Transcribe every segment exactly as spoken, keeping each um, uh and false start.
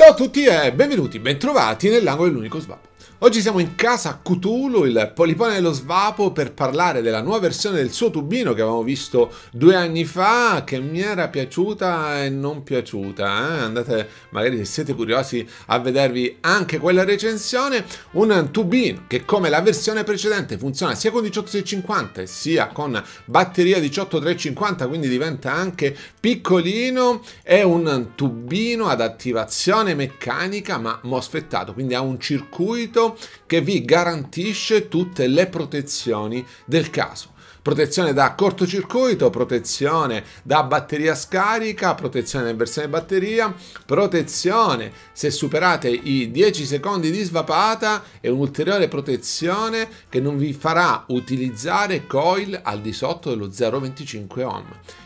Ciao a tutti e benvenuti, bentrovati nell'angolo dell'unico svapo. Oggi siamo in casa Cthulhu, il polipone dello svapo, per parlare della nuova versione del suo tubino che avevamo visto due anni fa, che mi era piaciuta e non piaciuta. Eh? Andate, magari se siete curiosi, a vedervi anche quella recensione. Un tubino che, come la versione precedente, funziona sia con diciotto seicentocinquanta sia con batteria diciotto trecentocinquanta, quindi diventa anche piccolino. È un tubino ad attivazione meccanica ma mosfettato, quindi ha un circuito che vi garantisce tutte le protezioni del caso. Protezione da cortocircuito, protezione da batteria scarica, protezione da inversione batteria, protezione se superate i dieci secondi di svapata e un'ulteriore protezione che non vi farà utilizzare coil al di sotto dello zero virgola venticinque ohm.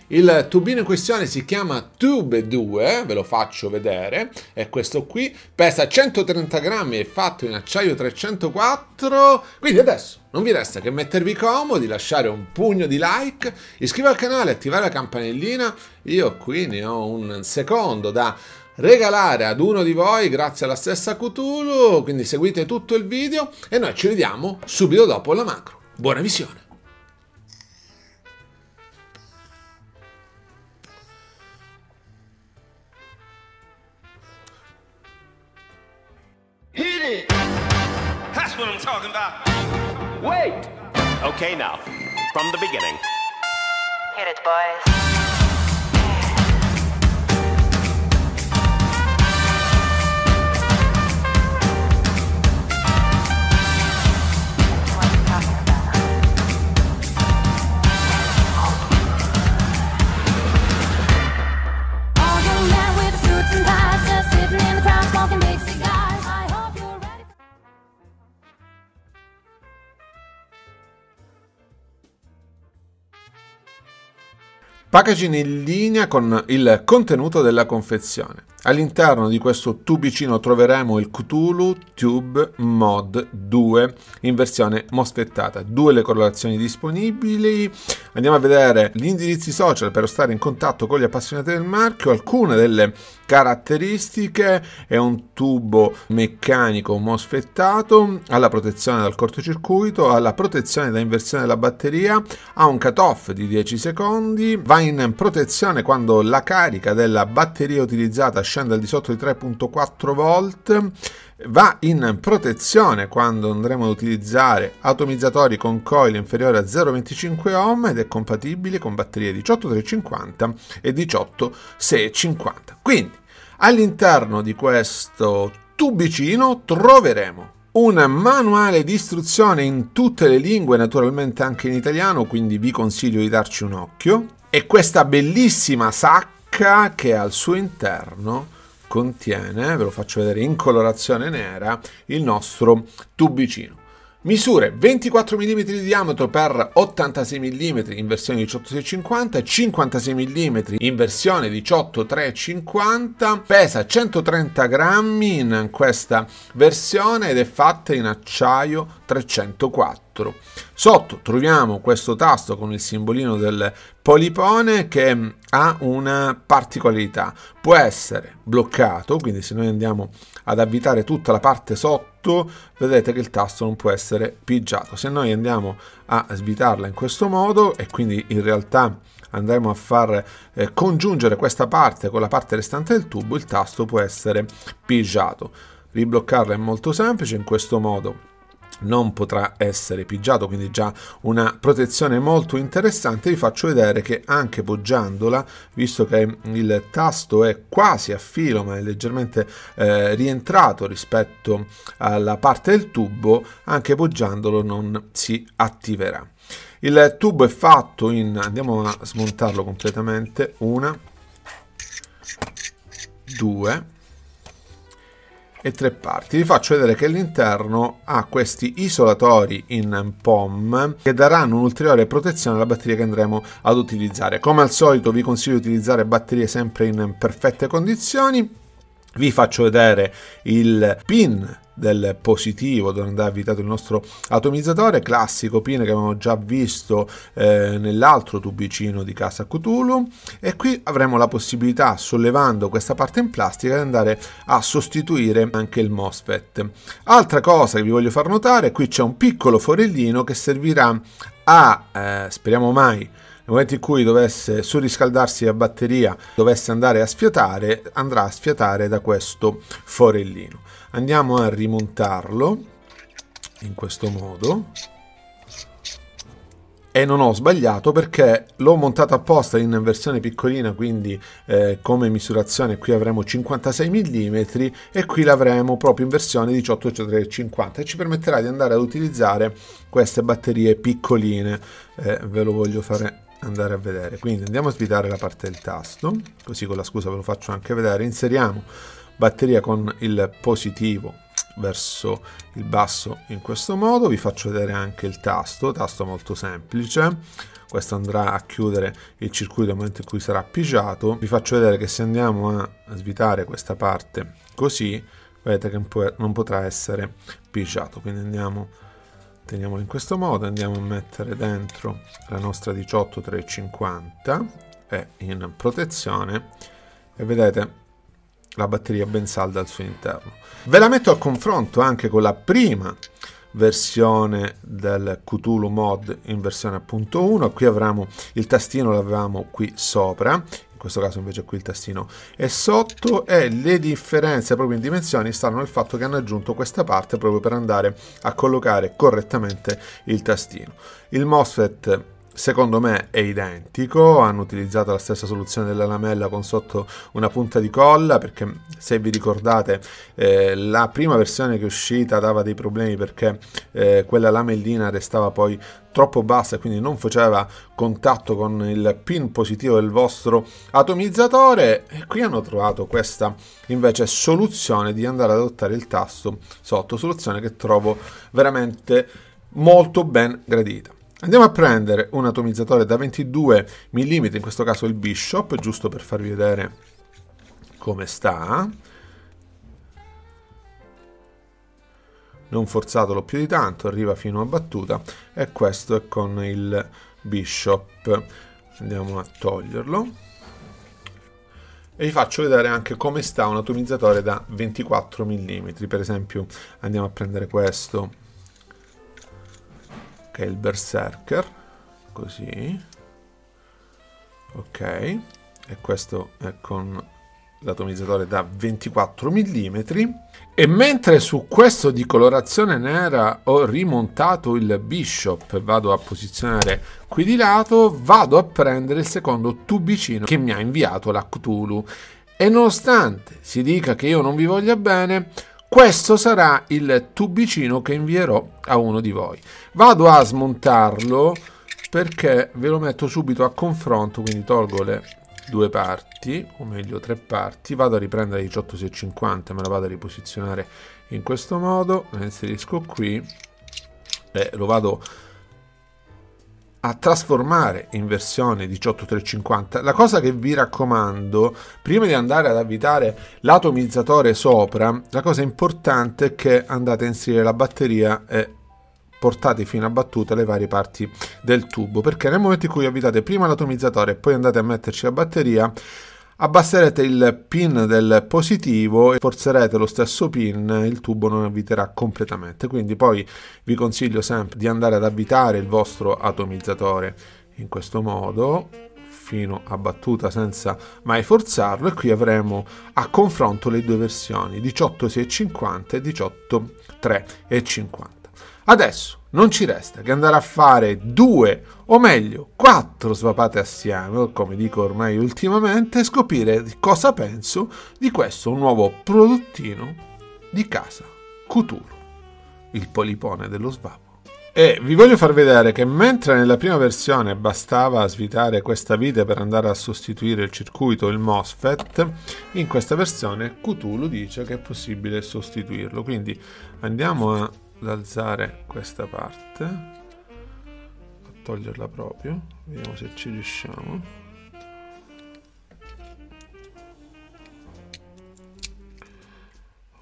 Il tubino in questione si chiama Tube due, ve lo faccio vedere, è questo qui, pesa centotrenta grammi, è fatto in acciaio trecentoquattro, quindi adesso non vi resta che mettervi comodi, lasciare un pugno di like, iscrivervi al canale, attivare la campanellina. Io qui ne ho un secondo da regalare ad uno di voi grazie alla stessa Cthulhu, quindi seguite tutto il video e noi ci vediamo subito dopo la macro. Buona visione! Hit it! That's what I'm talking about. Wait! Okay, now, from the beginning. Hit it, boys. Packaging in linea con il contenuto della confezione. All'interno di questo tubicino troveremo il Cthulhu Tube Mod due in versione mosfettata. Due le colorazioni disponibili. Andiamo a vedere gli indirizzi social per stare in contatto con gli appassionati del marchio. Alcune delle caratteristiche: è un tubo meccanico mosfettato, ha la protezione dal cortocircuito, ha la protezione da inversione della batteria, ha un cut-off di dieci secondi, va in protezione quando la carica della batteria utilizzata scende al di sotto di tre virgola quattro volt, va in protezione quando andremo ad utilizzare atomizzatori con coil inferiore a zero virgola venticinque ohm ed è compatibile con batterie diciotto trecentocinquanta e diciotto seicentocinquanta. Quindi all'interno di questo tubicino troveremo un manuale di istruzione in tutte le lingue, naturalmente anche in italiano, quindi vi consiglio di darci un occhio, e questa bellissima sacca che al suo interno contiene, ve lo faccio vedere in colorazione nera, il nostro tubicino. Misure: ventiquattro millimetri di diametro per ottantasei millimetri in versione diciotto seicentocinquanta, cinquantasei millimetri in versione diciotto trecentocinquanta, pesa centotrenta grammi in questa versione ed è fatta in acciaio trecentoquattro. Sotto troviamo questo tasto con il simbolino del polipone che ha una particolarità: può essere bloccato, quindi se noi andiamo ad avvitare tutta la parte sotto vedete che il tasto non può essere pigiato. Se noi andiamo a svitarla in questo modo, e quindi in realtà andremo a far eh, congiungere questa parte con la parte restante del tubo, il tasto può essere pigiato. Ribloccarla è molto semplice, in questo modo non potrà essere pigiato, quindi già una protezione molto interessante. Vi faccio vedere che anche poggiandola, visto che il tasto è quasi a filo ma è leggermente eh, rientrato rispetto alla parte del tubo, anche poggiandolo non si attiverà. Il tubo è fatto in, andiamo a smontarlo completamente, una, due e tre parti. Vi faccio vedere che all'interno ha questi isolatori in POM che daranno un'ulteriore protezione alla batteria che andremo ad utilizzare. Come al solito vi consiglio di utilizzare batterie sempre in perfette condizioni. Vi faccio vedere il pin del positivo dove andrà avvitato il nostro atomizzatore, classico pin che avevamo già visto eh, nell'altro tubicino di casa Cthulhu, e qui avremo la possibilità, sollevando questa parte in plastica, di andare a sostituire anche il MOSFET. Altra cosa che vi voglio far notare, qui c'è un piccolo forellino che servirà a, eh, speriamo mai, nel momento in cui dovesse surriscaldarsi la batteria, dovesse andare a sfiatare, andrà a sfiatare da questo forellino. Andiamo a rimontarlo in questo modo, e non ho sbagliato perché l'ho montato apposta in versione piccolina, quindi eh, come misurazione qui avremo cinquantasei millimetri e qui l'avremo proprio in versione diciotto virgola trecentocinquanta, e ci permetterà di andare ad utilizzare queste batterie piccoline. Eh, ve lo voglio fare andare a vedere, quindi andiamo a svitare la parte del tasto, così con la scusa ve lo faccio anche vedere. Inseriamo batteria con il positivo verso il basso in questo modo, vi faccio vedere anche il tasto, tasto molto semplice, questo andrà a chiudere il circuito nel momento in cui sarà pigiato. Vi faccio vedere che se andiamo a svitare questa parte così, vedete che non potrà essere pigiato, quindi andiamo, teniamolo in questo modo, andiamo a mettere dentro la nostra diciotto trecentocinquanta e in protezione, e vedete la batteria ben salda al suo interno. Ve la metto a confronto anche con la prima versione del Cthulhu mod in versione appunto uno, qui avremo il tastino, l'avevamo qui sopra, in questo caso invece qui il tastino è sotto, e le differenze proprio in dimensioni stanno nel fatto che hanno aggiunto questa parte proprio per andare a collocare correttamente il tastino. Il MOSFET secondo me è identico, hanno utilizzato la stessa soluzione della lamella con sotto una punta di colla, perché se vi ricordate eh, la prima versione che è uscita dava dei problemi perché eh, quella lamellina restava poi troppo bassa e quindi non faceva contatto con il pin positivo del vostro atomizzatore, e qui hanno trovato questa invece soluzione di andare ad adottare il tasto sotto, soluzione che trovo veramente molto ben gradita. Andiamo a prendere un atomizzatore da ventidue millimetri, in questo caso il Bishop, giusto per farvi vedere come sta. Non forzatelo più di tanto, arriva fino a battuta, e questo è con il Bishop. Andiamo a toglierlo. E vi faccio vedere anche come sta un atomizzatore da ventiquattro millimetri. Per esempio andiamo a prendere questo, che è il Berserker, così, ok, e questo è con l'atomizzatore da ventiquattro millimetri, e mentre su questo di colorazione nera ho rimontato il Bishop, vado a posizionare qui di lato, vado a prendere il secondo tubicino che mi ha inviato la Cthulhu, e nonostante si dica che io non vi voglia bene, questo sarà il tubicino che invierò a uno di voi. Vado a smontarlo perché ve lo metto subito a confronto, quindi tolgo le due parti, o meglio tre parti, vado a riprendere diciotto seicentocinquanta, me la vado a riposizionare in questo modo, la inserisco qui e lo vado a trasformare in versione diciotto trecentocinquanta. La cosa che vi raccomando, prima di andare ad avvitare l'atomizzatore sopra, la cosa importante è che andate a inserire la batteria e portate fino a battuta le varie parti del tubo, perché nel momento in cui avvitate prima l'atomizzatore e poi andate a metterci la batteria, abbasserete il pin del positivo e forzerete lo stesso pin, il tubo non avviterà completamente, quindi poi vi consiglio sempre di andare ad avvitare il vostro atomizzatore in questo modo fino a battuta senza mai forzarlo, e qui avremo a confronto le due versioni diciotto seicentocinquanta e diciotto trecentocinquanta. Adesso non ci resta che andare a fare due, o meglio quattro svapate assieme, come dico ormai ultimamente, e scoprire cosa penso di questo nuovo prodottino di casa Cthulhu, il polipone dello svapo. E vi voglio far vedere che mentre nella prima versione bastava svitare questa vite per andare a sostituire il circuito, il MOSFET, in questa versione Cthulhu dice che è possibile sostituirlo, quindi andiamo a ad alzare questa parte, a toglierla proprio, vediamo se ci riusciamo,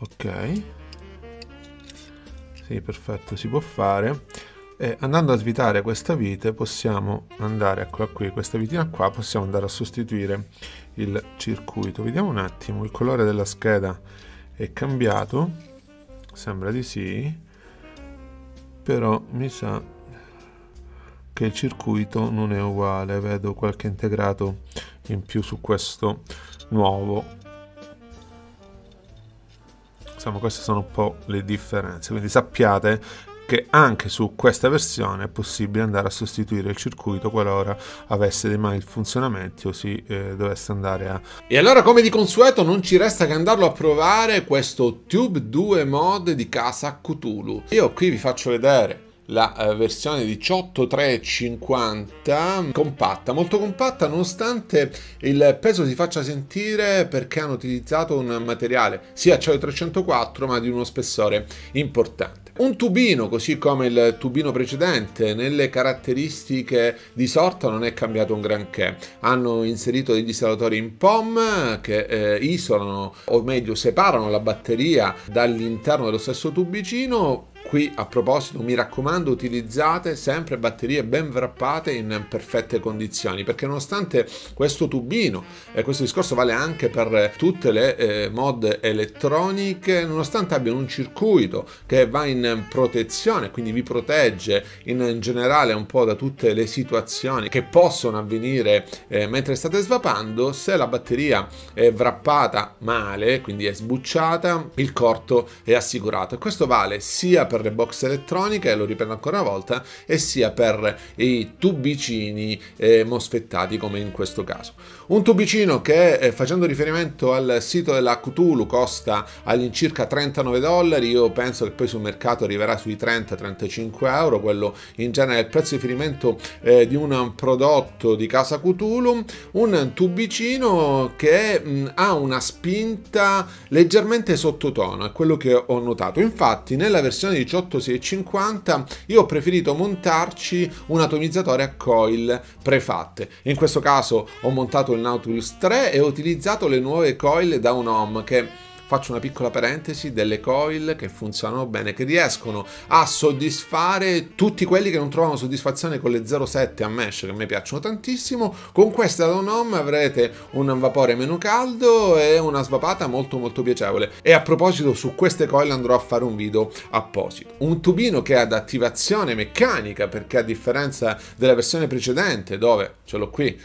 ok, sì, perfetto, si può fare. E andando a svitare questa vite possiamo andare, eccola qui, questa vitina qua, possiamo andare a sostituire il circuito. Vediamo un attimo, il colore della scheda è cambiato, sembra di sì, però mi sa che il circuito non è uguale, vedo qualche integrato in più su questo nuovo. Insomma, queste sono un po' le differenze, quindi sappiate che anche su questa versione è possibile andare a sostituire il circuito qualora avesse dei malfunzionamenti o si eh, dovesse andare a... E allora, come di consueto, non ci resta che andarlo a provare questo Tube due mod di casa Cthulhu. Io qui vi faccio vedere la versione diciotto tre cinquanta, compatta, molto compatta, nonostante il peso si faccia sentire perché hanno utilizzato un materiale sia acciaio trecentoquattro ma di uno spessore importante. Un tubino, così come il tubino precedente, nelle caratteristiche di sorta non è cambiato un granché. Hanno inserito degli isolatori in POM che eh, isolano, o meglio separano la batteria dall'interno dello stesso tubicino. Qui, a proposito, mi raccomando, utilizzate sempre batterie ben wrappate in perfette condizioni, perché nonostante questo tubino, e questo discorso vale anche per tutte le eh, mod elettroniche, nonostante abbiano un circuito che va in protezione, quindi vi protegge in, in generale un po' da tutte le situazioni che possono avvenire eh, mentre state svapando, se la batteria è wrappata male, quindi è sbucciata, il corto è assicurato. E questo vale sia per le box elettroniche, lo ripeto ancora una volta, e sia per i tubicini eh, mosfettati, come in questo caso. Un tubicino che, eh, facendo riferimento al sito della Cthulhu, costa all'incirca trentanove dollari. Io penso che poi sul mercato arriverà sui trenta trentacinque euro, quello in genere è il prezzo di riferimento eh, di un prodotto di casa Cthulhu. Un tubicino che mh, ha una spinta leggermente sottotono, è quello che ho notato. Infatti nella versione diciotto sei cinquanta io ho preferito montarci un atomizzatore a coil prefatte. In questo caso ho montato il Nautilus tre e ho utilizzato le nuove coil da un ohm, che, faccio una piccola parentesi, delle coil che funzionano bene, che riescono a soddisfare tutti quelli che non trovano soddisfazione con le zero sette a mesh, che a me piacciono tantissimo. Con questa da un ohm avrete un vapore meno caldo e una svapata molto molto piacevole, e a proposito, su queste coil andrò a fare un video apposito. Un tubino che è ad attivazione meccanica, perché a differenza della versione precedente, dove ce l'ho qui,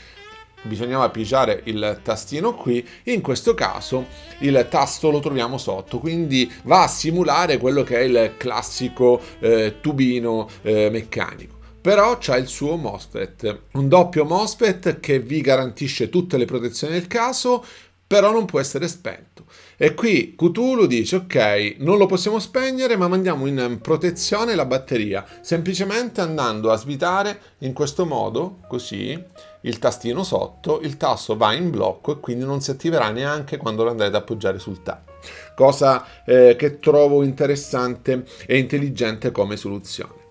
bisognava pigiare il tastino qui, in questo caso il tasto lo troviamo sotto, quindi va a simulare quello che è il classico eh, tubino eh, meccanico. Però c'ha il suo MOSFET, un doppio MOSFET che vi garantisce tutte le protezioni del caso, però non può essere spento. E qui Cthulhu dice: ok, non lo possiamo spegnere, ma mandiamo in protezione la batteria, semplicemente andando a svitare in questo modo, così, il tastino sotto, il tasto va in blocco e quindi non si attiverà neanche quando lo andrete ad appoggiare sul tavolo. Cosa eh, che trovo interessante e intelligente come soluzione.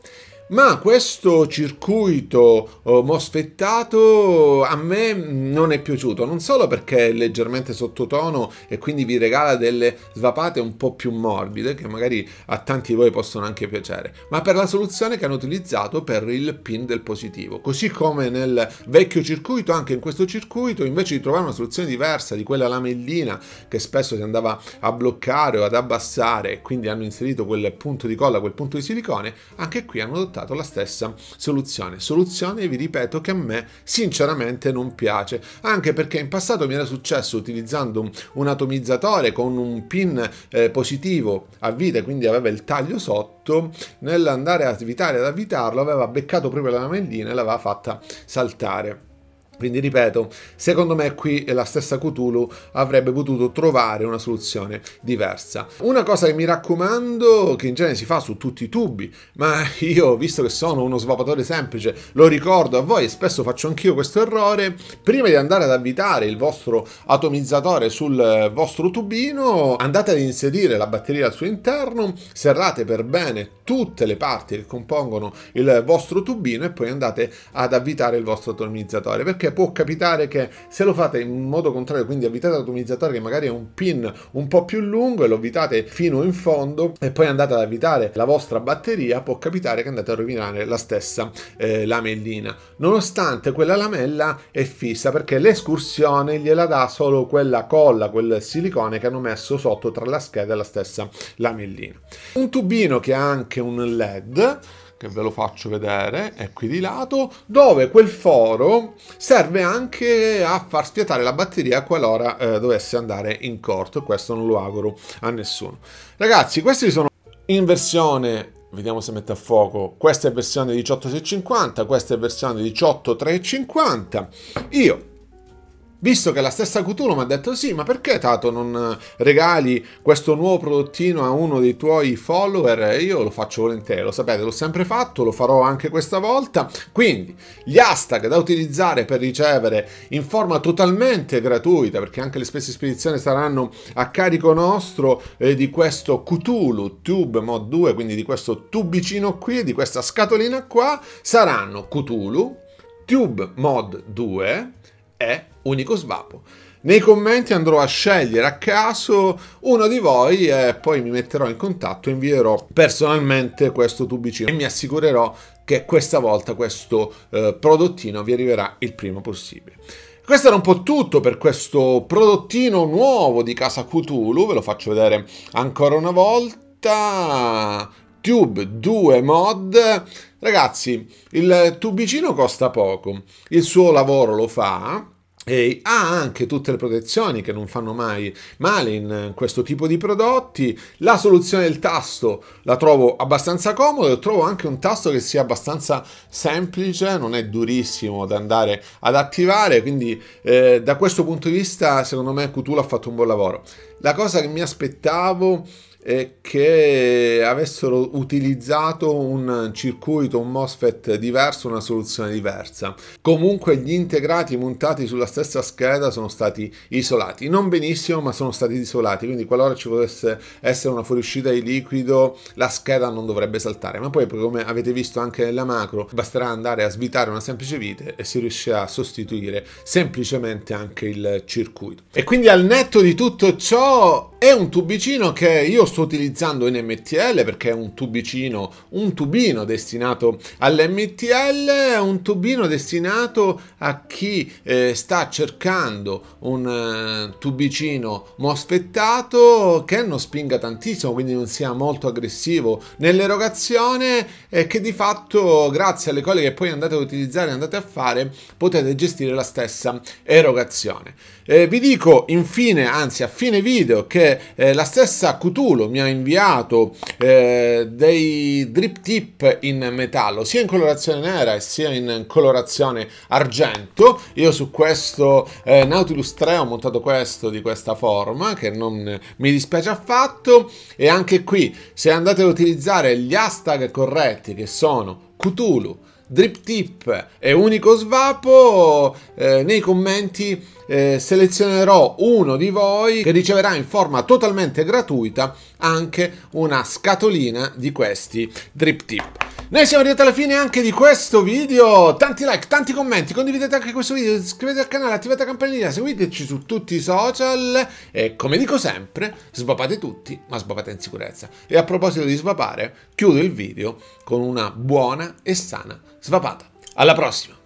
Ma questo circuito mosfettato a me non è piaciuto, non solo perché è leggermente sottotono e quindi vi regala delle svapate un po' più morbide, che magari a tanti di voi possono anche piacere, ma per la soluzione che hanno utilizzato per il pin del positivo. Così come nel vecchio circuito, anche in questo circuito, invece di trovare una soluzione diversa di quella lamellina che spesso si andava a bloccare o ad abbassare, e quindi hanno inserito quel punto di colla, quel punto di silicone, anche qui hanno adottato la stessa soluzione. Soluzione, vi ripeto, che a me sinceramente non piace, anche perché in passato mi era successo, utilizzando un, un atomizzatore con un pin eh, positivo a vite, quindi aveva il taglio sotto, nell'andare a svitare ad avvitarlo aveva beccato proprio la lamellina e l'aveva fatta saltare. Quindi ripeto, secondo me qui la stessa Cthulhu avrebbe potuto trovare una soluzione diversa. Una cosa che mi raccomando, che in genere si fa su tutti i tubi, ma io, visto che sono uno svapatore semplice, lo ricordo a voi, e spesso faccio anch'io questo errore: prima di andare ad avvitare il vostro atomizzatore sul vostro tubino, andate ad inserire la batteria al suo interno, serrate per bene tutte le parti che compongono il vostro tubino e poi andate ad avvitare il vostro atomizzatore, perché perché può capitare che se lo fate in modo contrario, quindi avvitate l'atomizzatore che magari è un pin un po' più lungo e lo avvitate fino in fondo e poi andate ad avvitare la vostra batteria, può capitare che andate a rovinare la stessa eh, lamellina, nonostante quella lamella è fissa, perché l'escursione gliela dà solo quella colla, quel silicone che hanno messo sotto tra la scheda e la stessa lamellina. Un tubino che ha anche un led, che ve lo faccio vedere, è qui di lato, dove quel foro serve anche a far spietare la batteria qualora eh, dovesse andare in corto, e questo non lo auguro a nessuno. Ragazzi, questi sono in versione, vediamo se mette a fuoco, questa è versione diciotto sei cinquanta, questa è versione diciotto tre cinquanta. Io, visto che la stessa Cthulhu mi ha detto sì, ma perché Tato non regali questo nuovo prodottino a uno dei tuoi follower? Io lo faccio volentieri, lo sapete, l'ho sempre fatto, lo farò anche questa volta. Quindi gli hashtag da utilizzare per ricevere in forma totalmente gratuita, perché anche le spese di spedizione saranno a carico nostro, eh, di questo Cthulhu Tube mod due, quindi di questo tubicino qui, di questa scatolina qua, saranno Cthulhu, Tube mod due e unico svapo. Nei commenti andrò a scegliere a caso uno di voi e poi mi metterò in contatto e invierò personalmente questo tubicino e mi assicurerò che questa volta questo eh, prodottino vi arriverà il prima possibile. Questo era un po' tutto per questo prodottino nuovo di casa Cthulhu, ve lo faccio vedere ancora una volta. Tube due mod. Ragazzi, il tubicino costa poco, il suo lavoro lo fa e ha anche tutte le protezioni che non fanno mai male in questo tipo di prodotti. La soluzione del tasto la trovo abbastanza comoda e trovo anche un tasto che sia abbastanza semplice, non è durissimo da andare ad attivare, quindi eh, da questo punto di vista secondo me Cthulhu ha fatto un buon lavoro. La cosa che mi aspettavo è che avessero utilizzato un circuito, un MOSFET diverso, una soluzione diversa. Comunque gli integrati montati sulla stessa scheda sono stati isolati, non benissimo ma sono stati isolati, quindi qualora ci potesse essere una fuoriuscita di liquido la scheda non dovrebbe saltare, ma poi come avete visto anche nella macro basterà andare a svitare una semplice vite e si riuscirà a sostituire semplicemente anche il circuito. E quindi al netto di tutto ciò è un tubicino che io sto utilizzando in M T L, perché è un tubicino, un tubino destinato all'M T L, un tubino destinato a chi eh, sta cercando un eh, tubicino mosfettato che non spinga tantissimo, quindi non sia molto aggressivo nell'erogazione e che di fatto grazie alle colle che poi andate a utilizzare, andate a fare, potete gestire la stessa erogazione. Eh, vi dico infine, anzi a fine video, che Eh, la stessa Cthulhu mi ha inviato eh, dei drip tip in metallo, sia in colorazione nera e sia in colorazione argento. Io su questo eh, Nautilus tre ho montato questo di questa forma che non mi dispiace affatto, e anche qui se andate ad utilizzare gli hashtag corretti che sono Cthulhu, drip tip e unico svapo, eh, nei commenti Eh, selezionerò uno di voi che riceverà in forma totalmente gratuita anche una scatolina di questi drip tip. Noi siamo arrivati alla fine anche di questo video, tanti like, tanti commenti, condividete anche questo video, iscrivetevi al canale, attivate la campanellina, seguiteci su tutti i social e come dico sempre, svapate tutti ma svapate in sicurezza. E a proposito di svapare, chiudo il video con una buona e sana svapata. Alla prossima!